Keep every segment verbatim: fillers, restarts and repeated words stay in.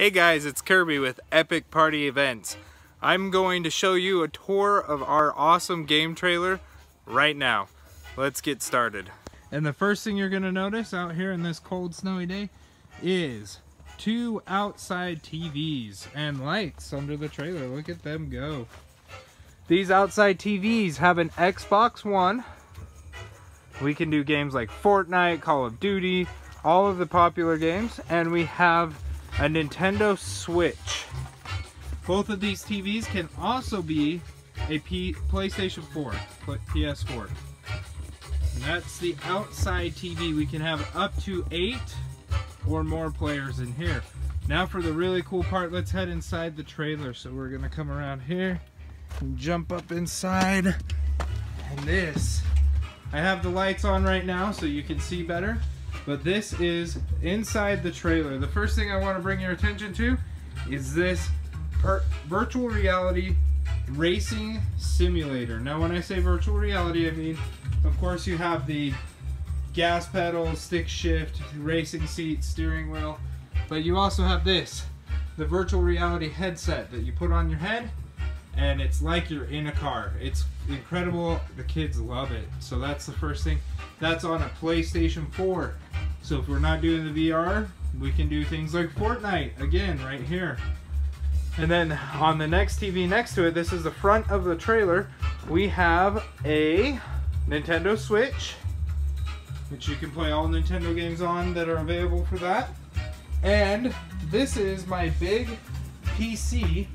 Hey guys, it's Kirby with Epic Party Events. I'm going to show you a tour of our awesome game trailer right now. Let's get started. And the first thing you're going to notice out here in this cold, snowy day is two outside T Vs and lights under the trailer. Look at them go. These outside T Vs have an Xbox One. We can do games like Fortnite, Call of Duty, all of the popular games, and we have a Nintendo Switch. Both of these T Vs can also be a P PlayStation four, P S four. And that's the outside T V. We can have up to eight or more players in here. Now for the really cool part, let's head inside the trailer. So we're gonna come around here and jump up inside. And this, I have the lights on right now so you can see better. But this is inside the trailer. The first thing I want to bring your attention to is this virtual reality racing simulator. Now when I say virtual reality, I mean, of course, you have the gas pedal, stick shift, racing seat, steering wheel, but you also have this, the virtual reality headset that you put on your head, and it's like you're in a car. It's incredible. The kids love it. So that's the first thing. That's on a PlayStation four. So if we're not doing the V R, we can do things like Fortnite, again, right here. And then on the next T V next to it, this is the front of the trailer, we have a Nintendo Switch, which you can play all Nintendo games on that are available for that. And this is my big P C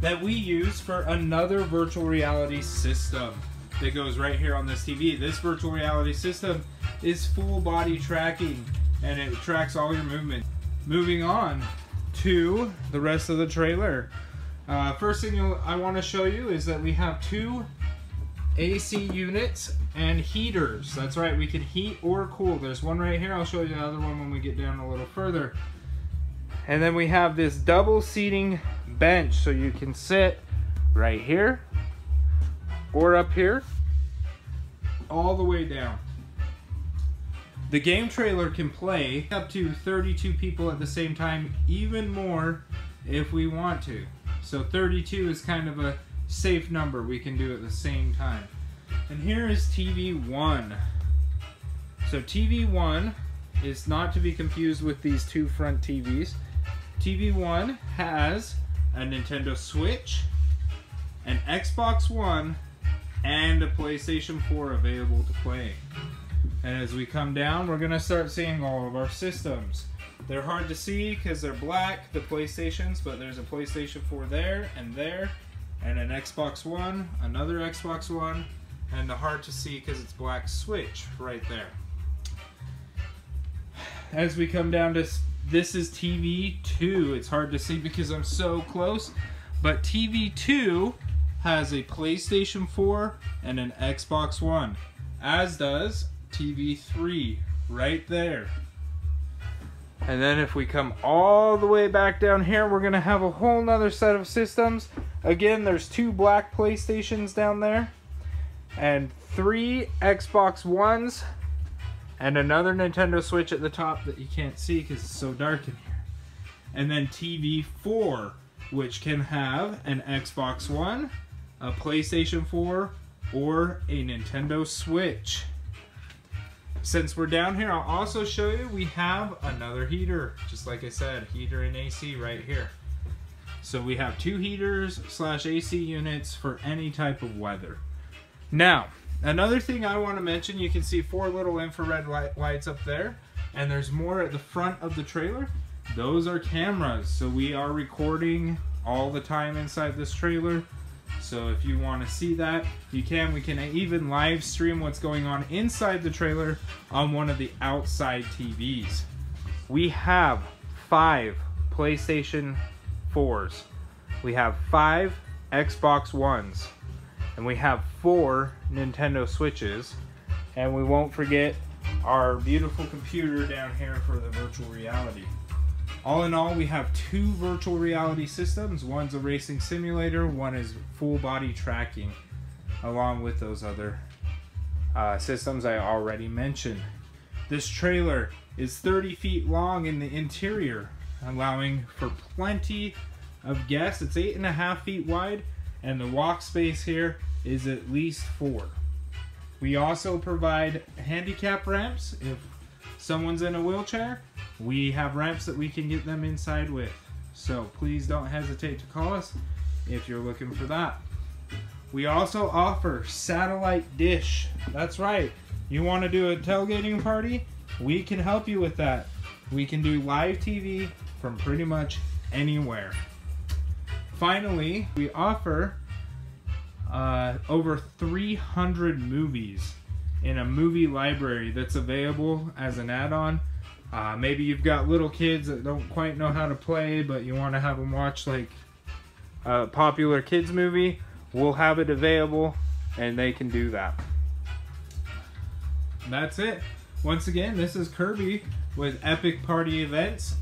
that we use for another virtual reality system that goes right here on this T V. This virtual reality system is full body tracking, and it tracks all your movement. Moving on to the rest of the trailer. Uh, first thing you'll, I want to show you is that we have two A C units and heaters. That's right, we can heat or cool. There's one right here. I'll show you the other one when we get down a little further. And then we have this double seating bench, so you can sit right here or up here, all the way down. The game trailer can play up to thirty-two people at the same time, even more if we want to. So thirty-two is kind of a safe number we can do at the same time. And here is T V one. So T V one is not to be confused with these two front T Vs. T V one has a Nintendo Switch, an Xbox One, and a PlayStation four available to play. And as we come down, we're gonna start seeing all of our systems. They're hard to see because they're black, the PlayStations, but there's a PlayStation four there and there, and an Xbox One, another Xbox One, and the hard to see because it's black Switch right there. As we come down to, this is T V two. It's hard to see because I'm so close, but T V two has a PlayStation four and an Xbox One, as does T V three right there. And then if we come all the way back down here, we're gonna have a whole nother set of systems. Again, there's two black PlayStations down there and three Xbox Ones and another Nintendo Switch at the top that you can't see because it's so dark in here. And then T V four, which can have an Xbox One, a PlayStation four, or a Nintendo Switch. Since we're down here, I'll also show you we have another heater, just like I said, heater and A C right here. So we have two heaters slash A C units for any type of weather. Now, another thing I want to mention, you can see four little infrared light lights up there, and there's more at the front of the trailer. Those are cameras, so we are recording all the time inside this trailer. So if you want to see that, you can. We can even live stream what's going on inside the trailer on one of the outside T Vs. We have five PlayStation fours. We have five Xbox Ones. And we have four Nintendo Switches. And we won't forget our beautiful computer down here for the virtual reality. All in all, we have two virtual reality systems. One's a racing simulator, one is full body tracking, along with those other uh, systems I already mentioned. This trailer is thirty feet long in the interior, allowing for plenty of guests. It's eight and a half feet wide, and the walk space here is at least four. We also provide handicap ramps. If someone's in a wheelchair, we have ramps that we can get them inside with. So please don't hesitate to call us if you're looking for that. We also offer satellite dish. That's right. You want to do a tailgating party? We can help you with that. We can do live T V from pretty much anywhere. Finally, we offer uh, over three hundred movies in a movie library that's available as an add-on. Uh, maybe you've got little kids that don't quite know how to play, but you want to have them watch like a popular kids movie. We'll have it available and they can do that. That's it. Once again, this is Kirby with Epic Party Events.